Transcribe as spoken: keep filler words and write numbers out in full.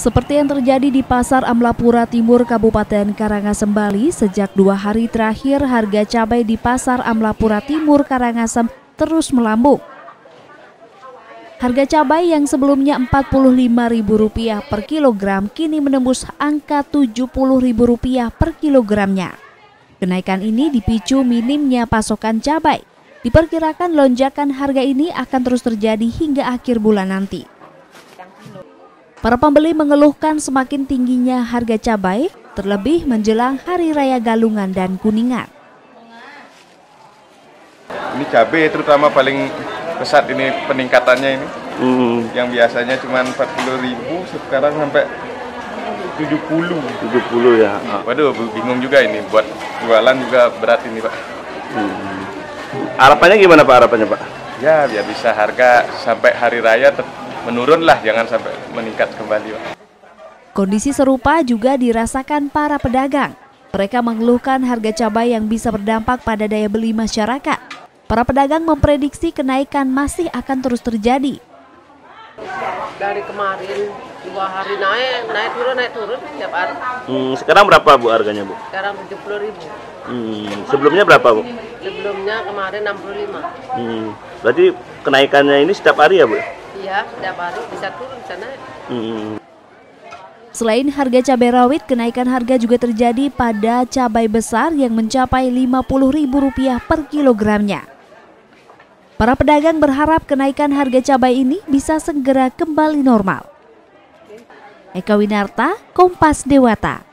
Seperti yang terjadi di Pasar Amlapura Timur, Kabupaten Karangasem, Bali, sejak dua hari terakhir harga cabai di Pasar Amlapura Timur, Karangasem terus melambung. Harga cabai yang sebelumnya empat puluh lima ribu rupiah per kilogram kini menembus angka tujuh puluh ribu rupiah per kilogramnya. Kenaikan ini dipicu minimnya pasokan cabai. Diperkirakan lonjakan harga ini akan terus terjadi hingga akhir bulan nanti. Para pembeli mengeluhkan semakin tingginya harga cabai, terlebih menjelang Hari Raya Galungan dan Kuningan. Ini cabai terutama paling pesat ini peningkatannya ini, mm. yang biasanya cuma empat puluh ribu sekarang sampai tujuh puluh. tujuh puluh ya. Waduh, bingung juga ini, buat jualan juga berat ini, Pak. Mm. Harapannya gimana, Pak? Harapannya, Pak? Ya, biar bisa harga sampai Hari Raya menurunlah, jangan sampai meningkat kembali, Pak. Kondisi serupa juga dirasakan para pedagang. Mereka mengeluhkan harga cabai yang bisa berdampak pada daya beli masyarakat. Para pedagang memprediksi kenaikan masih akan terus terjadi. Dari kemarin dua hari naik, naik turun, naik turun tiap hari. Hmm, sekarang berapa, Bu, harganya, Bu? Sekarang tujuh puluh ribu. Hmm, sebelumnya berapa, Bu? Sebelumnya kemarin enam puluh lima. Hmm, berarti kenaikannya ini setiap hari ya, Bu? Iya, setiap hari bisa turun, bisa naik. Hmm. Selain harga cabai rawit, kenaikan harga juga terjadi pada cabai besar yang mencapai lima puluh ribu rupiah per kilogramnya. Para pedagang berharap kenaikan harga cabai ini bisa segera kembali normal. Eka Winarta, Kompas Dewata.